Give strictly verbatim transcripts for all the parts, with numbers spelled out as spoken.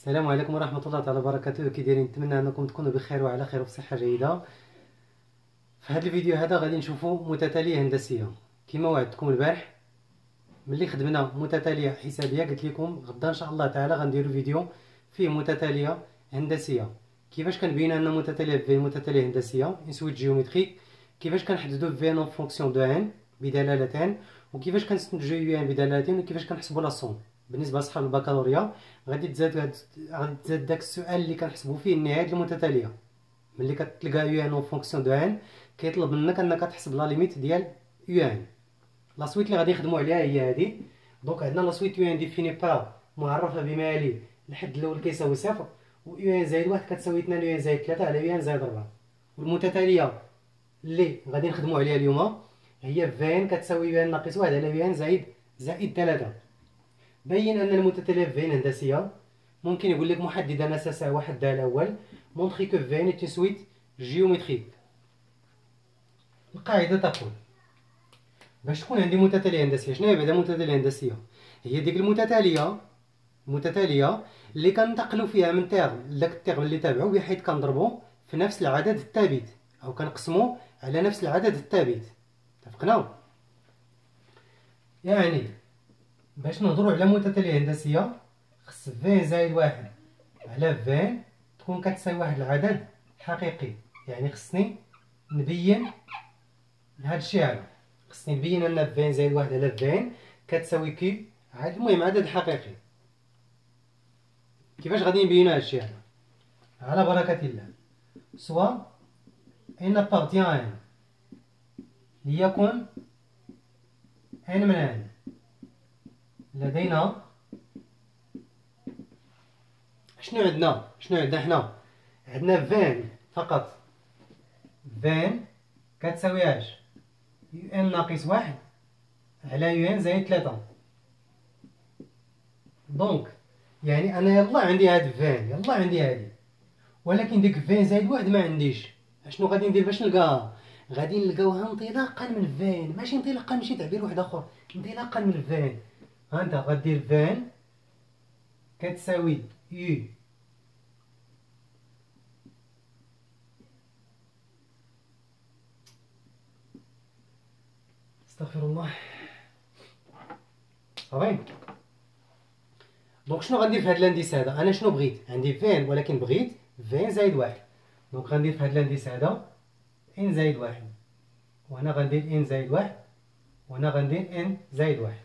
السلام عليكم ورحمه الله تعالى وبركاته. كي دايرين؟ نتمنى انكم تكونوا بخير وعلى خير وبصحه جيده. في هذا الفيديو هذا غادي نشوفوا متتاليه هندسيه كما وعدتكم البارح. ملي خدمنا متتاليه حسابيه قلت لكم غدا ان شاء الله تعالى غنديروا فيديو فيه متتاليه هندسيه. كيفاش كنبين ان متتاليه في متتاليه هندسيه انسويت جيومتريك؟ كيفاش كنحددوا في ان فونكسيون دو ان بدلاله ان، وكيفاش كنستنتجوا ان بدلاله ان، وكيفاش كنحسبوا لاصون. بالنسبه لصحاب البكالوريا غادي تزاد غادي تزاد داك السؤال اللي كنحسبوا فيه النهايه المتتاليه. ملي كتلقى يو ان اون فونكسيون دو ان كيطلب منك انك تحسب لا ليميت ديال يو ان. لا سويت اللي غادي نخدموا عليها هي هذه. دونك عندنا لا سويت يو ان ديفيني با معرفه بما يلي: الحد الاول كيساوي صفر، و يو ان زائد واحد كتساوي اثنين، يو ان زائد ثلاثة على يو ان زائد أربعة. والمتتاليه اللي غادي نخدموا عليها اليوم هي في ان كتساوي يو ان ناقص واحد على يو ان زائد زائد ثلاثة. بين ان المتتاليه في ان هندسيه ممكن يقول لك محددا اساسا واحد ده الاول مونطري كو في ان تسويت جيومتريك. القاعده تقول باش تكون عندي متتاليه هندسيه، شنو هي بعدا متتاليه هندسيه؟ هي ديك المتتاليه المتتاليه اللي كننتقلوا فيها من تيرم لذاك التيرم اللي تابعو، بحيث كنضربو في نفس العدد الثابت او كنقسمو على نفس العدد الثابت. اتفقنا؟ يعني باش نهضروا على متتاليه هندسيه خص في زائد واحد على في تكون كتساوي واحد العدد حقيقي. يعني خصني نبين هذا الشيء، على خصني نبين ان في زائد واحد على في كتساوي كي عدد، المهم عدد حقيقي. كيفاش غادي نبينوا هذا الشيء؟ على بركه الله، سوا ان appartient à n ليكن n من n، لدينا شنو عندنا شنو عندنا حنا عندنا فان فقط. فان كتساوي اش؟ يو ان ناقص واحد على يو ان زائد ثلاثة. دونك يعني انا يلا عندي هاد فان، يلا عندي هادي، ولكن ديك فان زائد واحد ما عنديش. اشنو غادي ندير باش نلقاها؟ غادي نلقاوها انطلاقا من فان، ماشي انطلاقا من شي تعبير واحد اخر، انطلاقا من فان. هانت غدير فان كتساوي يو استغفر الله صافي. دونك شنو غندير في هاد لانديس هذا؟ انا شنو بغيت؟ عندي فان ولكن بغيت فان زائد واحد. دونك غندير في هاد لانديس هذا ان زائد واحد، وهنا غندير ان زائد واحد، وهنا غندير ان زائد واحد.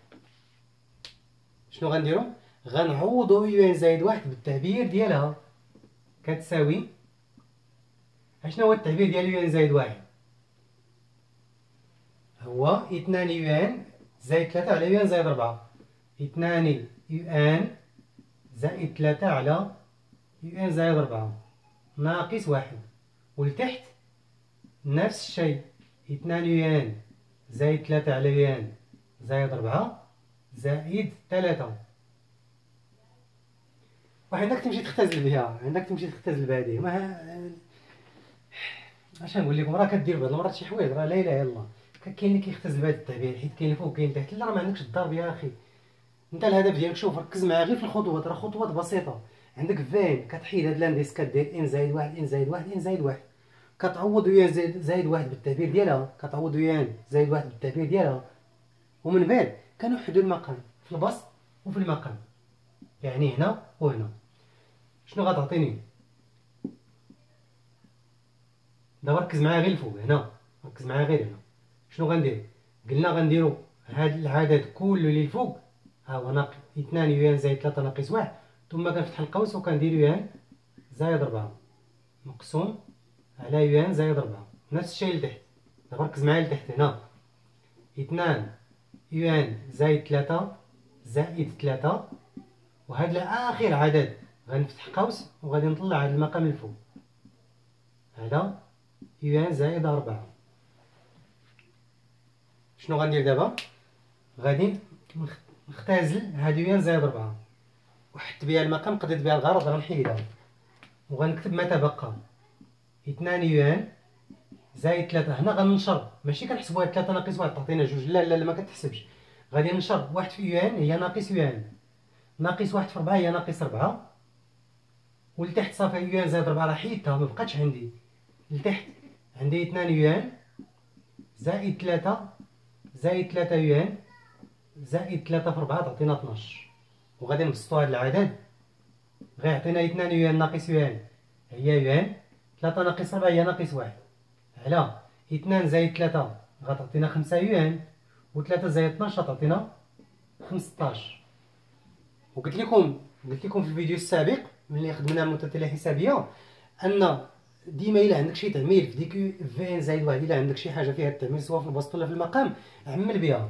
شنو غنديرو؟ غنعوضو يو ان زائد واحد بالتعبير ديالها كتساوي. اشنو هو التعبير ديال يو ان زائد واحد؟ هو اثنان يو ان زائد ثلاثة على يو ان زائد أربعة. اثنان يو ان زائد ثلاثة على يو ان زائد أربعة ناقص واحد، ولتحت نفس الشيء. اثنان يو ان زائد ثلاثة على يو ان زائد أربعة زائد ثلاثة. وعندك تمشي تختزل بها، عندك تمشي تختزل بهذه. ما اش نقول لكم، راه كدير بعض المرات شي حوايج راه لا اله الا الله. كاين اللي كيختزل بهذا التعبير حيت كاين فوق كاين تحت، لا راه ما عندكش الضرب يا اخي. انت الهدف ديالك شوف، ركز معايا غير في الخطوات، راه خطوات بسيطه. عندك فين كتحيد هاد لانديس كدير ان زائد واحد ان زائد واحد ان زائد واحد، كتعوض يو ان زائد واحد بالتعبير ديالها، كتعوض يو ان زائد واحد بالتعبير ديالها، ومن بعد كنوحدوا المقام في البسط وفي المقام، يعني هنا وهنا. شنو غتعطيني دابا؟ ركز معايا غير الفوق هنا، ركز معايا غير هنا. شنو غندير؟ قلنا غنديرو هاد العدد كله اللي الفوق، ها هو ناقص اثنان يو ان زائد ثلاثة ناقص واحد، ثم كنفتح القوس وكندير يو ان زائد أربعة مقسوم على يو ان زائد أربعة، نفس الشيء لتحت. دابا ركز معايا لتحت هنا، اثنان يو ان زائد ثلاثة زائد ثلاثة، وهاد لاخر عدد غنفتح قوس وغادي نطلع هاد المقام الفوق، هذا يو ان زائد أربعة. شنو غندير دابا؟ غادي نختزل هاد يو ان زائد أربعة وحدت بها المقام، قضيت بها الغرض، غنحيدها وغنكتب ما تبقى اثنان يو ان زائد ثلاثة. هنا غننشر، ماشي كنحسبوا هاد ثلاثة ناقص واحد تعطينا جوج، لا لا لا ما كتحسبش. غادي ننشر واحد في يو ان هي ناقص يو ان، ناقص واحد في أربعة هي ناقص أربعة، ولتحت صافي يوان زائد ربعة راه حيدتها مبقاتش عندي. لتحت عندي اثنان يوان زائد ثلاثة زائد ثلاثة يوان زائد ثلاثة في ربعة تعطينا اثناش. وغادي نبسطو هاد العدد، غيعطينا اثنان يوان ناقص يوان هي يوان، ثلاثة ناقص ربعة هي ناقص واحد، على اثنان زائد ثلاثة غتعطينا خمسة يوان، وثلاثة زائد اثناش غتعطينا خمسطاش. وقلت لكم قلت لكم في الفيديو السابق ملي خدمنا متتالية حسابية ان ديما الا عندك شي تعميل في ديك في ان زائد واحد، الا عندك شي حاجه فيها التعميل سواء في الوسط ولا في المقام عمل بها.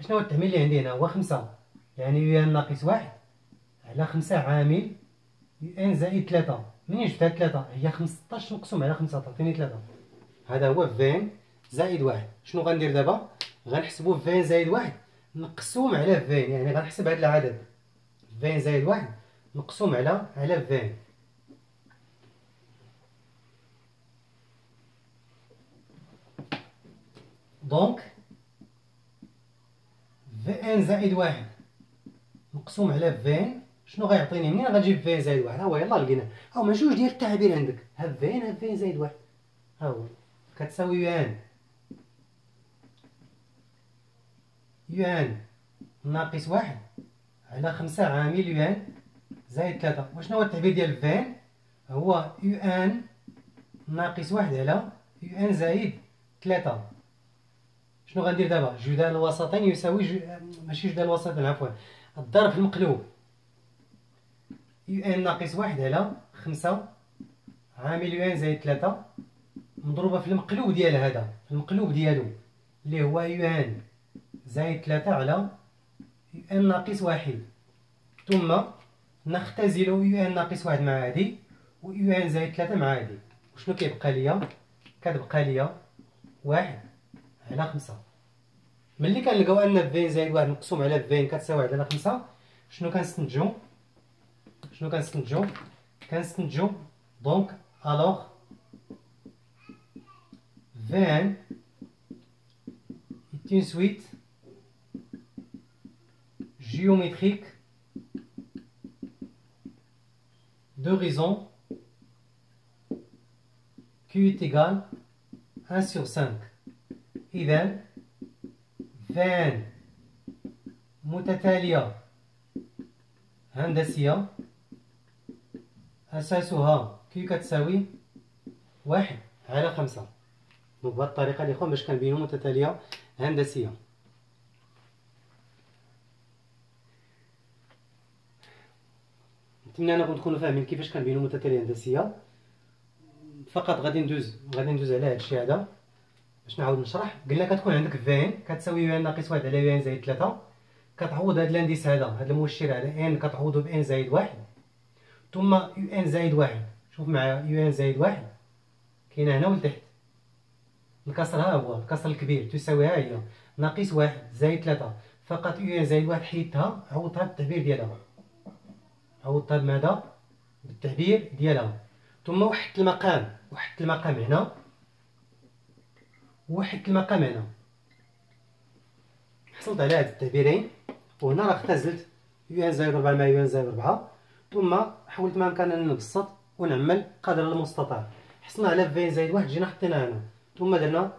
شنو هو التعميل اللي عندي هنا؟ هو خمسة يعني يوان ناقص واحد على خمسة عامل يوان زائد ثلاثة. منين جبتها ثلاثة؟ هي خمسطاش مقسوم على خمسة تعطيني ثلاثة. هذا هو فين زائد واحد. شنو غندير دابا؟ غنحسبو فين زائد واحد مقسوم على فين، يعني غنحسب هذا العدد فين زائد واحد مقسوم على على فين. دونك فين زائد واحد مقسوم على فين شنو غيعطيني؟ منين غنجيب فين زائد واحد؟ ها هو يلاه لقينا، ها هو مجوج ديال التعابير عندك، ها فين ها فين زائد واحد، ها هو كتساوي يوان يوان ناقص واحد على خمسة عامل يوان زائد ثلاثة. وشنو هو التعبير ديال فين؟ هو يوان ناقص واحد على يوان زائد ثلاثة. شنو غندير دابا؟ جدال الوسطين يساوي جو... ماشي جدال الوسطين عفوا، الضرب المقلوب يوان ناقص واحد على خمسة عامل يوان زائد ثلاثة مضروبة في المقلوب ديال هذا، في المقلوب ديالو اللي هو يوان زائد ثلاثة على يوان ناقص واحد، ثم نختزل يوان ناقص واحد مع هادي ويوان زائد ثلاثة مع هادي. وشنو كيبقى ليا؟ كتبقى ليا واحد على خمسة. ملي كنلقاو ان فين زائد واحد مقسوم على فين كتساوي واحد على خمسة، شنو كنستنتجو؟ شنو كنستنتجو؟ كنستنتجو دونك الوغ فين est une suite géométrique de raisons Q est égal à un sur cinq. إذن فان متتالية هندسية أساسها كي كتساوي واحد على خمسة. دونك بهاد الطريقة الإخوان باش كنبينو متتالية هندسية. نتمنى أنكم تكونوا فاهمين كيفاش كنبينو متتالية هندسية. فقط غادي ندوز غادي ندوز على هادشي هذا باش نعاود نشرح. قلنا كتكون عندك فين كتساوي يوان ناقص واحد على يوان زائد ثلاثة، كتعوض هاد الانديس هذا هاد المؤشر هذا ان كتعوضو بان زائد واحد، ثم يوان زائد واحد شوف مع يوان زائد واحد كاينه هنا ولتحت الكسر، ها هو الكسر الكبير تساوي ها هي ناقص واحد زائد ثلاثة. فقط يوان زائد واحد حيدتها عوضتها بالتعبير ديالها، عوضتها بماذا؟ بالتعبير ديالها. ثم وحدت المقام وحدت المقام هنا وحدت المقام هنا، حصلت على هاد التعبيرين. وهنا راه اختزلت يوان زائد ربعة مع يوان زائد ربعة، ثم حاولت ما امكن ان نبسط ونعمل قدر المستطاع. حصلنا على فين زائد واحد جينا حطيناه هنا، ثم درنا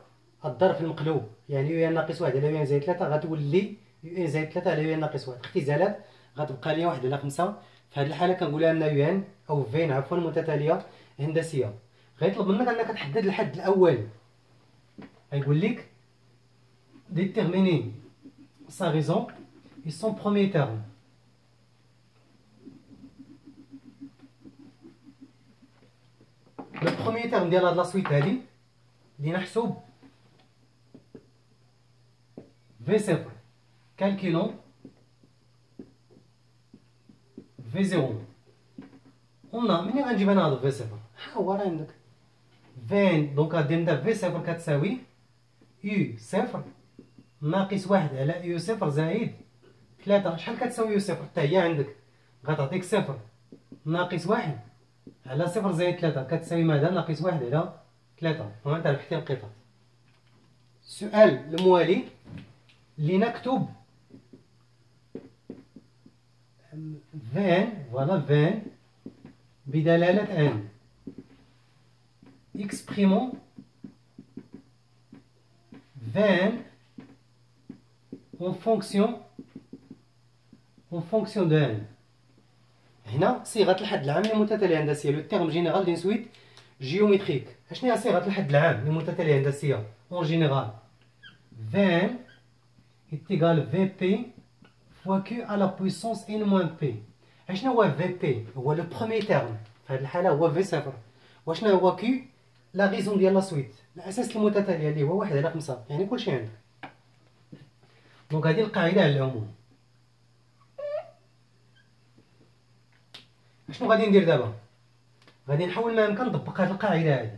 الضرب المقلوب يعني يوان ناقص واحد على يوان زائد ثلاثة غتولي يوان زائد ثلاثة على يوان ناقص واحد، اختزالات غتبقى لي واحد على خمسة. في هاد الحالة كنقولها ان يوان او فين عفوا متتالية هندسية. غيطلب منك انك تحدد الحد الاول، يقول لك déterminer sa raison et son premier terme. Le premier terme ديال هاد لاسويت هادي لنحسب في صفر. Calculons في صفر. قلنا منين غنجيب انا هاد في صفر؟ ها هو راه عندك فين، دونك غادي ندير في صفر كتساوي يو صفر ناقص واحد على يو صفر زائد ثلاثة. شحال كتساوي يو صفر؟ حتى هي عندك غتعطيك صفر ناقص واحد على صفر زائد ثلاثة كتساوي ماذا؟ ناقص واحد على ثلاثة. وانت ربحتي القطعة. السؤال الموالي لنكتب فين فوالا فين بدلالة ان. Exprimons vingt en fonction en fonction de n. هنا صيغة الحد العام للمتتالية الهندسية، لو تيرم جينيرال دين سويت جيومتريك. اشنو هي صيغة الحد العام للمتتالية الهندسية اون جينيرال؟ vingt est égal vp fois q à la puissance n moins p. اشنو هو vp؟ هو لو بخومي تيرم، في هاد الحالة هو في صفر. واشنو هو q؟ لا غيزون ديال لا سويت، الأساس المتتالية اللي هو واحد على خمسة، يعني كلشي عندك. دونك هادي القاعدة على العموم. شنو غادي ندير دابا؟ غادي نحاول ما يمكن نطبق هاد القاعده هادي،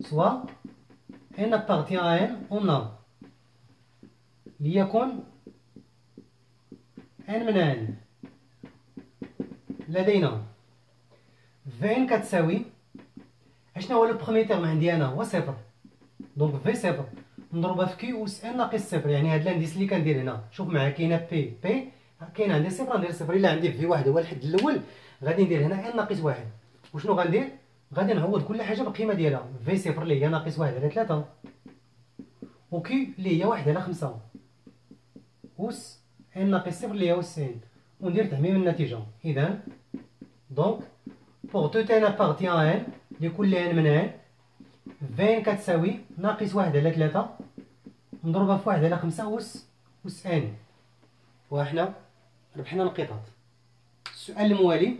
سوا ان appartient à n on a ليكون n من n. لدينا فين كتساوي اشنا هو لو بخومي تيرم عندي انا هو صفر، دونك في صفر نضربها في كيو اس ان ناقص صفر، يعني هاد الانديس اللي كندير هنا شوف معايا كاينه بي بي كاين عندي صفر ندير صفر، الا عندي في واحد هو الحد الاول غادي ندير هنا ان ناقص واحد. وشنو غندير؟ غادي نعوض كل حاجه بالقيمه ديالها، في صفر اللي هي ناقص واحد على ثلاثة، وكي اللي هي واحد على خمسة، اس ان ناقص صفر اللي هي اس ان، وندير تعميم النتيجه. اذا دونك بوغ تو تي ان ابارتيان ان لكل ان من ان، فين كتساوي ناقص واحد على ثلاثة نضربها في واحد على خمسة اس اس ان. وحنا ربحنا النقيطات. السؤال الموالي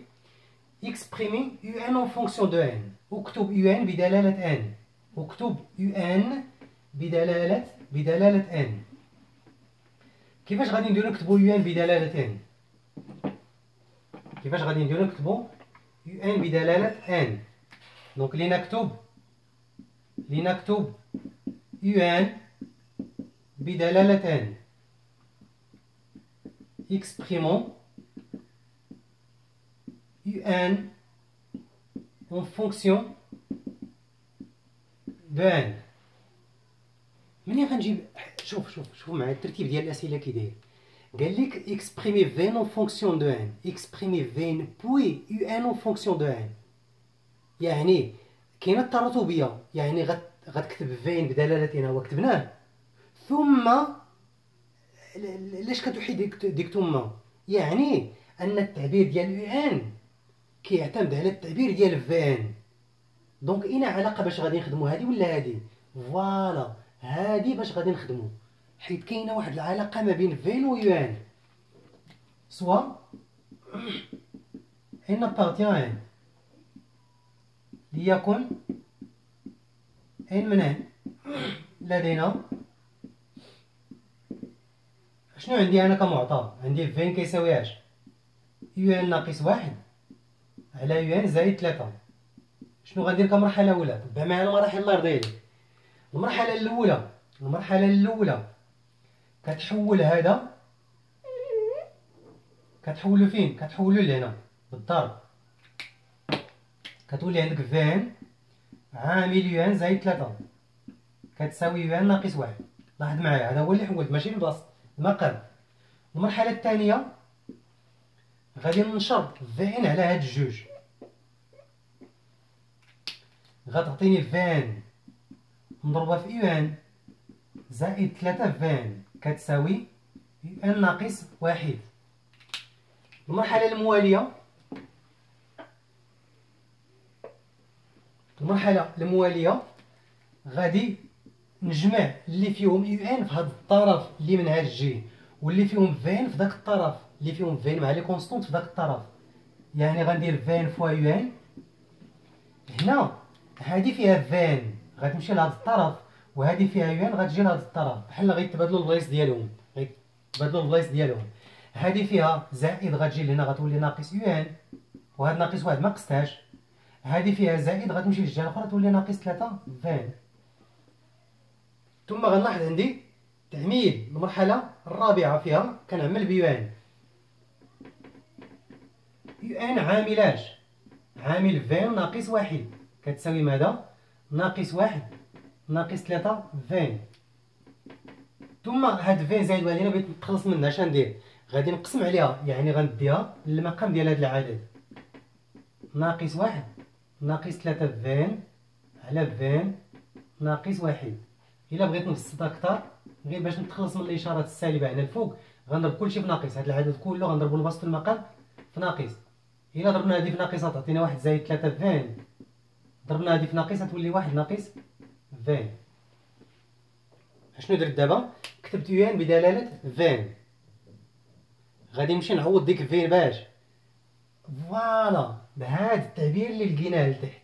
اكسبريمي يو ان اون فونكسيون دو ان، اكتب يو ان بدلالة ان، اكتب يو ان بدلالة بدلالة ان. كيفاش غادي نديرو نكتبو يو ان بدلالة ان؟ كيفاش غادي نديرو نكتبو يو ان بدلالة ان؟ دونك لنكتب لنكتب يو ان بدلالة ان. Exprimons un en fonction de n. منين غنجيب؟ شوف شوف شوف مع الترتيب ديال الاسئله كي داير، قال لك اكسبريمي فين اون فونكسيون دو ان، اكسبريمي فين بوي يو ان اون فونكسيون دو ان، يعني كاينه التراتبيه، يعني غتكتب فين بدلاله ان هو كتبناه، ثم علاش كتوحي ديك ديك تما، يعني ان التعبير ديال يو ان كيعتمد على التعبير ديال فان. دونك اين علاقه باش غادي نخدمو هادي ولا هادي؟ فوالا هادي باش غادي نخدمو، حيت كاينه واحد العلاقه ما بين فين و يو ان، سوا ان ابارتيان ان ليكون ان من ان. لدينا شنو عندي انا كمعطى؟ عندي فين كيساوي اش؟ يو ان ناقص واحد على يو ان زائد ثلاثة. شنو غندير كمرحله اولى؟ تبع معايا المراحل الله يرضي عليك. المرحله الاولى المرحله الاولى كتحول هذا كتحولو فين؟ كتحولو لهنا بالضرب، كتولي عندك فين عامل يو ان زائد ثلاثة كتساوي يو ان ناقص واحد. لاحظ معايا هذا هو اللي حولت ماشي البلاصه المقر. المرحلة الثانية غادي ننشر فين على هاد الجوج، غتعطيني فين نضربها في يو ان زائد ثلاثة فين كتساوي يو ان ناقص واحد. المرحلة الموالية المرحلة الموالية غادي نجمع اللي فيهم يو ان في هذا الطرف اللي من هذا الجهه، واللي فيهم فين في ذاك الطرف، اللي فيهم فين مع لي كونستونت في ذاك الطرف، يعني غندير فين فوا يو ان. هنا هذه فيها فين غتمشي لهذا الطرف، وهذه فيها يو ان غتجي لهذا الطرف، بحال غيتبادلوا البلايص ديالهم غيتبادلوا البلايص ديالهم هذه فيها زائد غتجي لهنا غتولي ناقص يو ان، وهذا ناقص واحد ما قستهاش. هذه فيها زائد غتمشي للجهه الاخرى تولي ناقص ثلاثة فين. ثم غنلاحظ عندي تعميل المرحله الرابعه فيها كنعمل بيو ان. يو ان عامل اش؟ عامل فين ناقص واحد كتساوي ماذا؟ ناقص واحد ناقص ثلاثة فين. ثم هاد فين زائد واحد هنا بغيت نتخلص منها، اش غندير؟ غادي نقسم عليها، يعني غنديها للمقام ديال هاد العدد، ناقص واحد ناقص ثلاثة فين على فين ناقص واحد. إلا بغيت نبسطها أكثر غير باش نتخلص من الإشارات السالبة هنا الفوق غنضرب كلشي في ناقص، هاد العدد كله غنضربو لبسط في المقام في ناقص. إلا ضربنا هادي في ناقص تعطينا واحد زائد ثلاثة فين، ضربنا هادي في ناقص تولي واحد ناقص فين. شنو درت دابا؟ كتبت يو ان بدلالة فين، غادي نمشي نعوض ديك فين باش فوالا بهاد التعبير اللي لقيناه لتحت.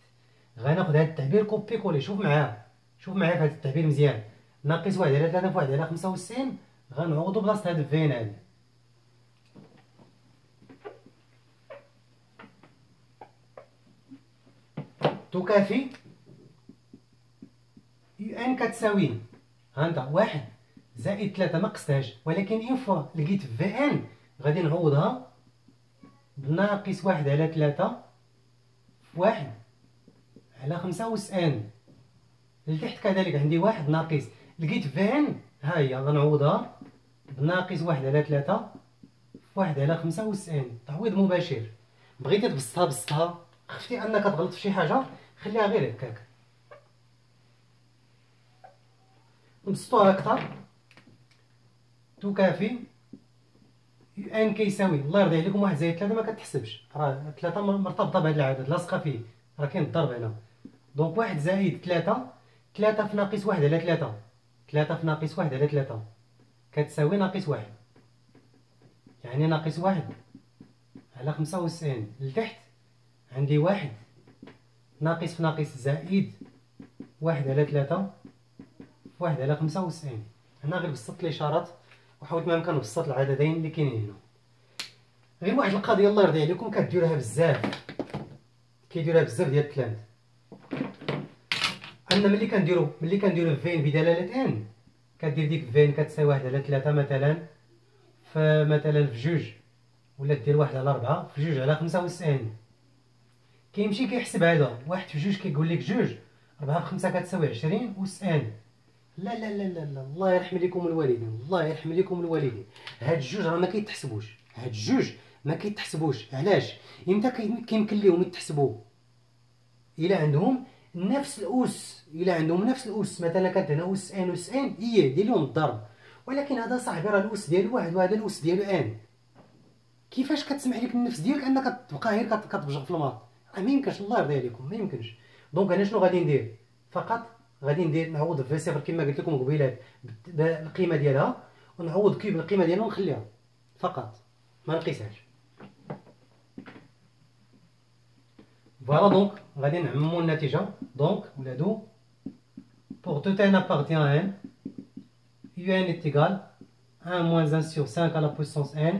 غناخد هاد التعبير كوبي كولي، شوف معايا شوف معايا في هاد التعبير مزيان، ناقص واحد على ثلاثة في واحد على خمسة وستين غنعوضو بلاصة هاد فين هادي. تكافي يو ان كتساوي هانتا واحد زائد ثلاثة ما قستهاش، ولكن إن فوا لقيت في ان غادي نعوضها بناقص واحد على ثلاثة في واحد على خمسة وتسعين. لتحت كذلك عندي واحد ناقص، لقيت في ان ها هي غنعوضها بناقص واحد على ثلاثة في واحد على خمسة وتسعين، تعويض مباشر. بغيتي تبسطها بسطها، خفتي أنك تغلط في شي حاجة خليها غير هكاك، نبسطوها أكثر. تكافي يو ان كيساوي الله يرضي عليكم واحد زائد ثلاثة ما كتحسبش، راه ثلاثة مرتبطة بهذا العدد لاصقة فيه، راه كاين الضرب هنا. دونك واحد زائد ثلاثة، ثلاثة في ناقص واحد على ثلاثة، ثلاثة في ناقص واحد على ثلاثة كتساوي ناقص واحد، يعني ناقص واحد على خمسة وتسعين. لتحت عندي واحد ناقص في ناقص زائد واحد على ثلاثة واحد على خمسة وتسعين. هنا غير بسطت الاشارات وحاولت ما امكن نبسط العددين اللي كاينين هنا. غير واحد القضيه الله يرضي عليكم كديروها بزاف، كيديروها بزاف ديال التلاميذ، ان ملي كنديروا ملي كنديروا فين بدلاله ان كدير ديك فين كتساوي واحد على ثلاثة مثلا فمثلا في جوج، ولا دير واحد على أربعة في جوج على خمسة وتسعين، كيمشي كيحسب هذا واحد في جوج كيقول لك جوج أربعة في خمسة كتساوي عشرين وتسعين. لا لا لا لا لا الله يرحم ليكم الوالدين، الله يرحم ليكم الوالدين، هاد الجوج راه ما كيتحسبوش، هاد الجوج ما كيتحسبوش. علاش؟ امتى كيمكن ليهم يتحسبوا؟ الا عندهم نفس الاس، الا عندهم نفس الاس، مثلا كانت هنا اس ان اس ان ايه دير لهم الضرب، ولكن هذا صاحبي راه الاس ديالو واحد وهذا الاس ديالو ان. كيفاش كتسمح لك النفس ديالك انك تبقى غير كتبجغ في الماط؟ راه ما يمكنش الله يرضي عليكم ما يمكنش. دونك انا شنو غادي ندير؟ فقط غادي ندير نعوض في صفر كما قلت لكم قبيله بالقيمه ديالها، ونعوض كيب القيمه ديالها ونخليها فقط ما نقيسهاش. فوالا دونك غادي نعمموا النتيجه. دونك ولادو pour tout n appartient à n un est égal un moins un sur cinq à la puissance n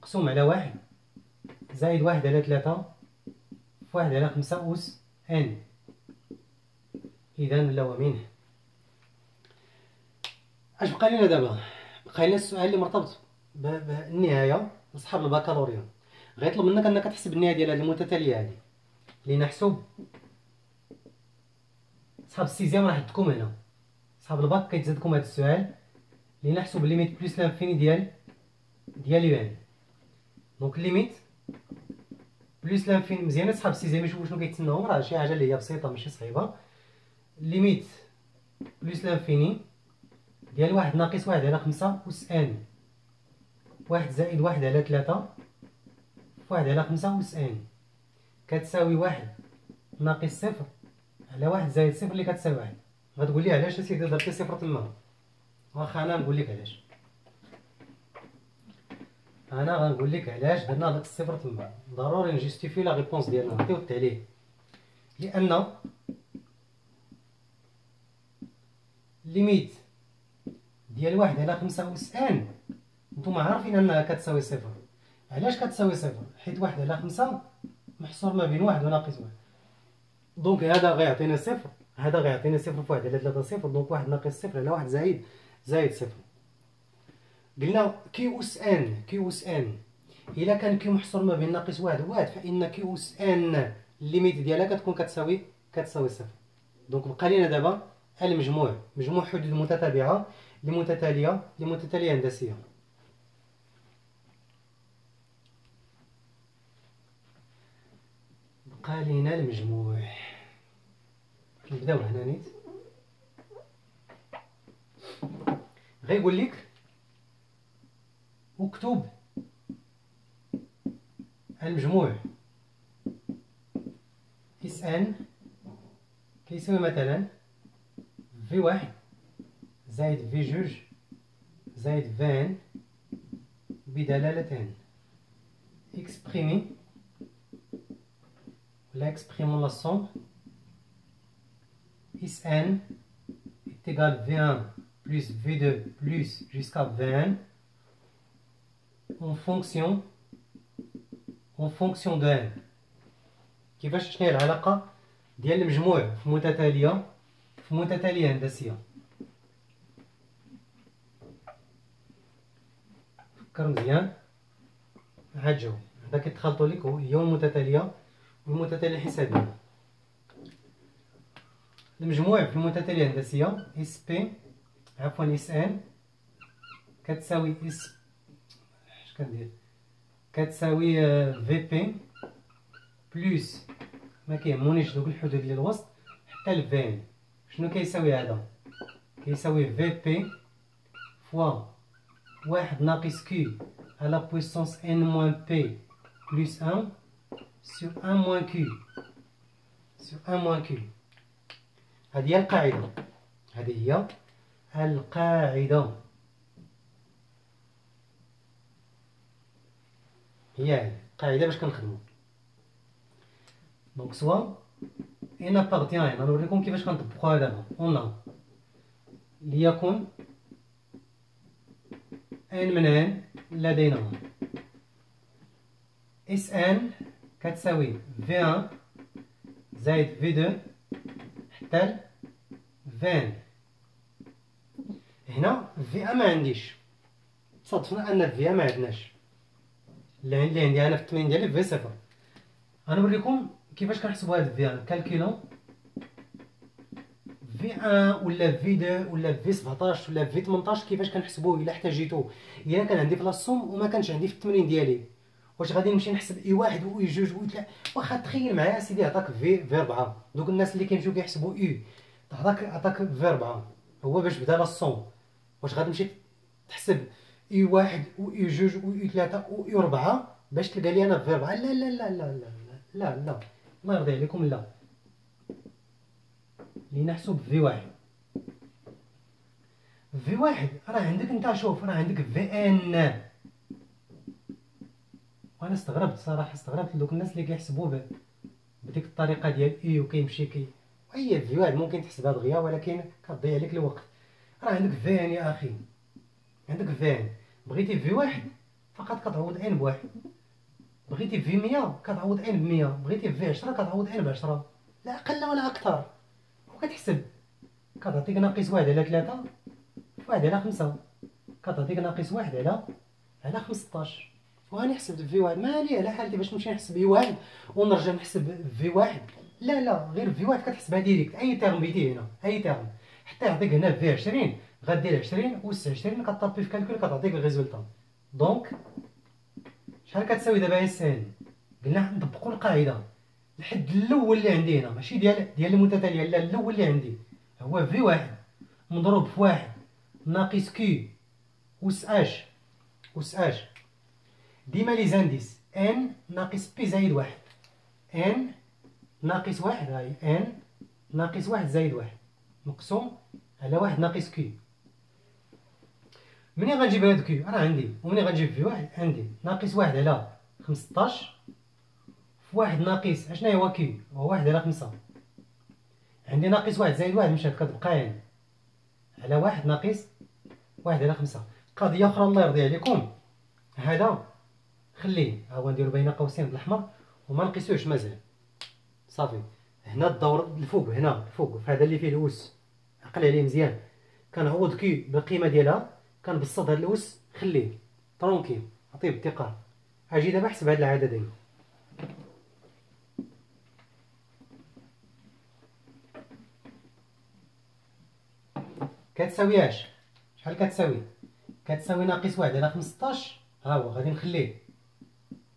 مقسوم على واحد زائد واحد على ثلاثة في واحد على خمسة اس n. إذا لو منه اش بقى لنا دابا؟ بقى لنا السؤال اللي مرتبط بالنهايه لصحاب البكالوريا. غيطلب منك انك تحسب النهايه ديال هذه المتتاليه هذه. لنحسب صحاب السيزيام راه حدكم هنا، صحاب الباك كيتزادكم هذا السؤال. لنحسب ليميت بلس لانفيني ديال ديال يو ان. دونك ليميت بلس لانفيني مزيان صحاب السيزيام يشوفوا شنو كيتسناهم، راه شي حاجه اللي هي بسيطه ماشي صعيبه. ليميت بلس لانفيني ديال واحد ناقص واحد على خمسة أس ان، واحد زائد واحد على ثلاثة واحد على خمسة أس ان كتساوي واحد ناقص صفر على واحد زائد صفر اللي كتساوي واحد. غتقول لي علاش أسيدي درتي صفر تما؟ واخا أنا نقول لك علاش، أنا غنقول لك علاش درنا داك الصفر تما. ضروري نجيستيفي لا ريبونس ديالنا، نعطيو التعليل، لأن ليميت ديال واحد على خمسة أس ان نتوما عارفين أنها كتساوي صفر. علاش كتساوي صفر؟ حيت واحد على خمسة محصور ما بين واحد وناقص واحد، دونك هذا غيعطينا صفر، هذا غيعطينا صفر في واحد على ثلاثة صفر، دونك واحد ناقص صفر على واحد زائد زائد صفر. قلنا كيو أس ان كيو أس ان إلا كان كيو محصور ما بين ناقص واحد وواحد فإن كيو أس ان الليميت ديالها كتكون كتساوي كتساوي صفر. دونك بقى لينا دابا المجموع، مجموع حدود متتابعة لمتتالية لمتتالية هندسية. بقى لينا المجموع. نبداو هنا نيت. غيقول لك اكتب المجموع اس ان كيساوي مثلا في واحد زائد في جوج زائد فان بدلالة ان اكسبريمي ولا اكسبريمون لا سوم اس ان تيغال في واحد plus V deux plus jusqu'à vingt en fonction en fonction de n. كيفاش شنو هي العلاقه ديال المجموع في متتاليه في متتاليه هندسيه؟ فكر مزيان هاد الجو هذا كيتخلطوا لك هي المتتاليه والمتتاليه الحسابيه. المجموع في المتتاليه الهندسيه اس بي عفوا اس ان كتساوي اس اش كندير كتساوي في بي بلس ما كيهمونيش دوك الحدود ديال الوسط حتى الفين. شنو كيساوي هذا؟ كيساوي في بي فوا واحد ناقص كيو على بويسونس ان موان بي بلس واحد سور واحد موان كيو سور واحد موان كيو. هذه هي القاعده، هذه هي القاعدة هي هذه القاعدة باش كنخدمو. دونك سوا ان ابارتيان انا نوريكم كيفاش كنطبقوها دابا. اون ليكون ان من ان لدينا اس ان كتساوي في واحد زائد في اثنين حتى عشرين. هنا في أ ما عنديش، صدفنا أن في أ ما عندناش، اللي عندي أنا في التمرين ديالي في صفر. غنوريكم كيفاش كنحسبو هاد في أ. كالكيلون في واحد ولا في اثنين ولا في سبعطاش ولا في تمنطاش كيفاش كنحسبوه إلا احتاجيتو، إلا كان عندي في لاصوم وما كانش عندي في التمرين ديالي. واش غادي نمشي نحسب اي واحد و اي جوج و اي ثلاثة؟ واخا تخيل معايا سيدي عطاك في في أربعة، دوك الناس اللي كيمشيو كيحسبو اي، عطاك عطاك في أربعة، هو باش بدا لاصوم. واش غتمشي تحسب اي واحد و اي جوج و اي ثلاثة و اي ربعة باش تلقى لي انا في ربعة؟ لا لا لا لا لا لا لا الله يرضي عليكم لا. لينا نحسب في واحد. في واحد راه عندك انت، شوف راه عندك في ان. وانا استغربت صراحة، استغربت لدوك الناس اللي كيحسبوا بديك الطريقة ديال اي وكيمشي كي اي. في واحد ممكن تحسبها دغيا ولكن كتضيع عليك الوقت. راه عندك فين يا اخي، عندك فين. بغيتي في واحد فقط كتعوض ان بواحد، بغيتي في مية كتعوض ان بمية، بغيتي في عشرة كتعوض ان بعشرة، لا اقل ولا اكثر. وكتحسب كتعطيك ناقص واحد على ثلاثة واحد على خمسة، كتعطيك ناقص واحد على على خمسطاش. وغادي نحسب في واحد مالي على حالتي باش نمشي نحسب في واحد ونرجع نحسب في واحد. لا لا غير في واحد كتحسبها ديريكت، اي تيرم بيدي هنا اي تيرم حتى يعطيك هنا في عشرين، غدير عشرين و ستة وعشرين كطابي في كالكول كتعطيك الريزولتا. دونك شحال كتساوي دابا اس ان؟ قلنا نطبقوا القاعده. الحد الاول اللي عندي هنا ماشي ديال ديال المتتاليه، لا الاول اللي عندي هو في واحد مضروب في واحد ناقص كي اس اش اس اش. ديما لي زانديس ان ناقص بي زائد واحد، ان ناقص واحد، هاي ان ناقص واحد زائد واحد مقسوم على واحد ناقص كيو. منين غنجيب هاد كيو؟ راه عندي. ومنين غنجيب في واحد؟ عندي ناقص واحد على خمسطاش في واحد ناقص اشنا هو كيو هو واحد على خمسة. عندي ناقص واحد زائد واحد مشات كتبقى يعني على واحد ناقص واحد على خمسة. قضية أخرى الله يرضي عليكم، هذا خليه ها هو نديرو بين قوسين بالأحمر وما نقيسوش مازال صافي. هنا الدور الفوق، هنا الفوق في هذا اللي فيه الأوس عقل عليه مزيان، كنعوض كي بالقيمه ديالها كنبسط هاد الأوس. خليه ترونكيل عطيه بالثقه. اجي دابا نحسب هاد العددين. كتساوي اش؟ شحال كتساوي؟ كتساوي ناقص واحد على خمسطاش. ها هو غادي نخليه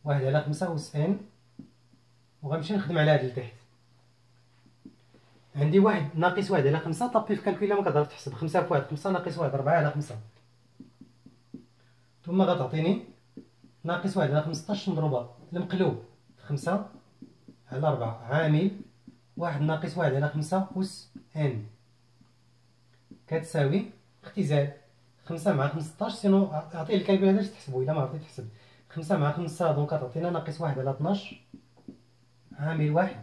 واحد على خمسة اس ان وغنمشي نخدم على هاد لتحت. عندي واحد ناقص واحد على خمسة، طابي في كالكولا ما كتعرف تحسب، خمسة في واحد خمسة، ناقص واحد ربعة على خمسة، ثم غتعطيني ناقص واحد على خمسطاش مضروبة المقلوب خمسة على ربعة عامل واحد ناقص واحد على خمسة أس إن كتساوي اختزال خمسة مع خمسطاش. سينو أعطيه الكالكولاتور تحسبو إلا ما عرفتي تحسب، خمسة مع خمسة دونك كتعطينا ناقص واحد على اثناش عامل واحد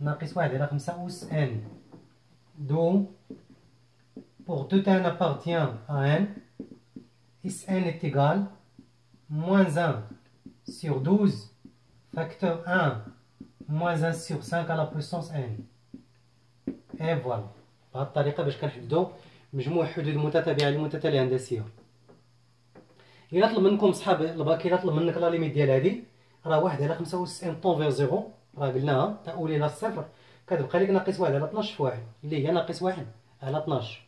ناقص واحد على خمسة أس إن. دونك pour tout n appartient à n S n est égal moins un sur douze facteur un moins un sur cinq à la puissance n. et voilà. بهاد الطريقه باش كنحددو مجموع الحدود المتتابعه للمتتاليه الهندسيه. الا طلب منكم صحاب الباك، الا طلب منك لا ليميت ديال هادي راه واحد على خمسة اس ان طون فيغ زيرو، راه قلناها تاول الى الصفر كتبقى لك ناقص واحد على اثناش في واحد اللي هي ناقص واحد على اثناش.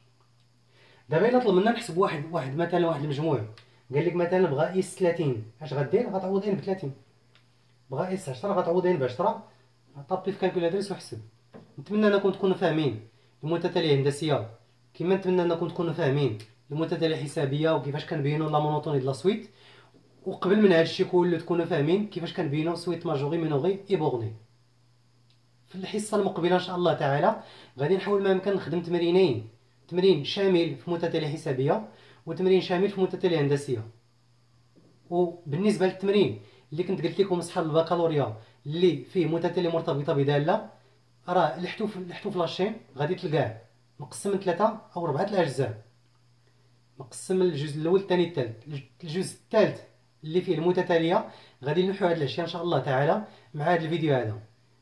دابا الا طلب منا نحسب واحد واحد مثلا واحد المجموع، قال لك مثلا بغا اس ثلاثين، اش غدير؟ غتعوض ان ب ثلاثين. بغا اس عشرة غتعوض ان ب عشرة. طابي في كالكولاتريس وحسب. نتمنى انكم تكونوا فاهمين المتتاليه الهندسيه كما نتمنى انكم تكونوا فاهمين المتتاليه الحسابيه وكيفاش كنبينوا لا مونوتوني ديال لا سويت، وقبل من هذا الشيء كله تكونوا فاهمين كيفاش كنبينوا سويت ماجوري مينوري اي بورني. في الحصه المقبله ان شاء الله تعالى غادي نحاول ما امكن نخدم تمرينين، تمرين شامل في متتاليه حسابيه وتمرين شامل في متتاليه هندسيه. وبالنسبه للتمرين اللي كنت قلت لكم اصحاب البكالوريا اللي فيه متتاليه مرتبطه بداله، راه لحتو في لحتو في لاشين غادي تلقاه مقسم لثلاثه او ربعه الاجزاء، مقسم الجزء الاول الثاني الثالث. الجزء الثالث اللي فيه المتتاليه غادي نلوحو هاد العشيه ان شاء الله تعالى مع هاد الفيديو هذا.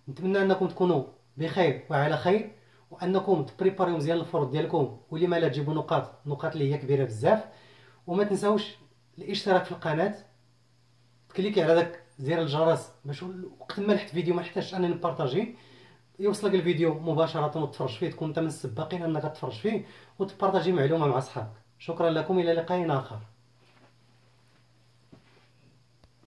نتمنى انكم تكونوا بخير وعلى خير، وانكم تبريباريو مزيان الفرض ديالكم، ولما لا تجيبوا نقاط نقاط اللي هي كبيره بزاف. وما تنساوش الاشتراك في القناه، تكليكي على داك زر الجرس باش وقت ما نحط فيديو ما نحتاجش انني نبارطاجي، يوصلك الفيديو مباشره وتفرج فيه، تكون انت من السباقين انك تفرج فيه وتبارطاجي معلومه مع صحابك. شكرا لكم، الى لقاء اخر.